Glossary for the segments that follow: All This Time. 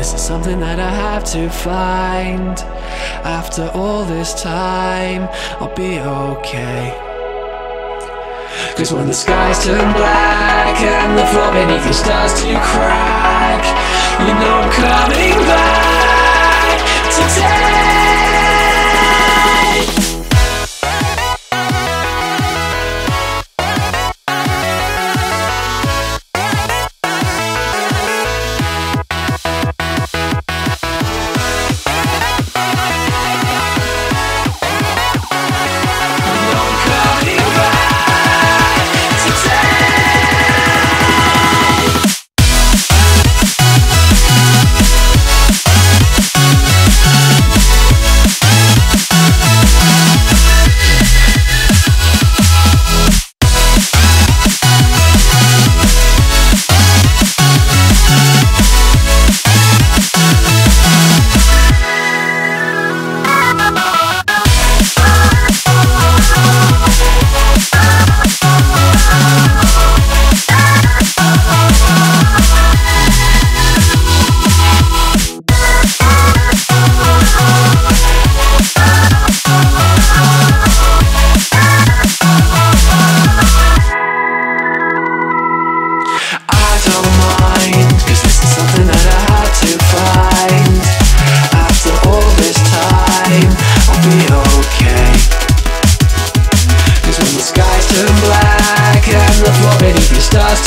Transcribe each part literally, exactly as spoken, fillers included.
This is something that I have to find. After all this time, I'll be okay. Cause when the skies turn black and the floor beneath you starts to crack, you know I'm coming back today.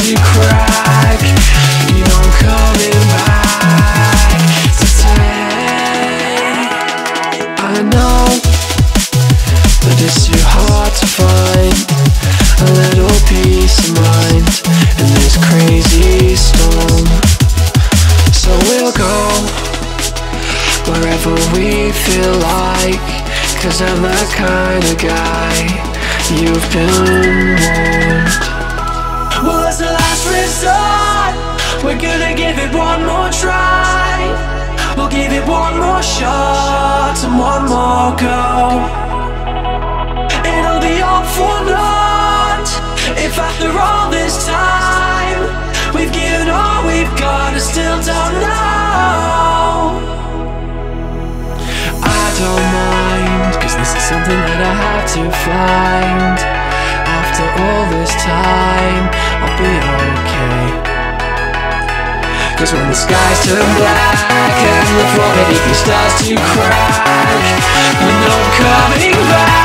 You crack, you know I'm coming back today. I know that it's too hard to find a little peace of mind in this crazy storm. So we'll go wherever we feel like, cause I'm that kind of guy you've been warned. Well, that's the last resort. We're gonna give it one more try. We'll give it one more shot and one more go. It'll be all for naught if after all this time we've given all we've got and still don't know. I don't mind, cause this is something that I have to find. After all this time, I'll be okay. Cause when the skies turn black and the floor beneath you starts to crack, you know I'm coming back.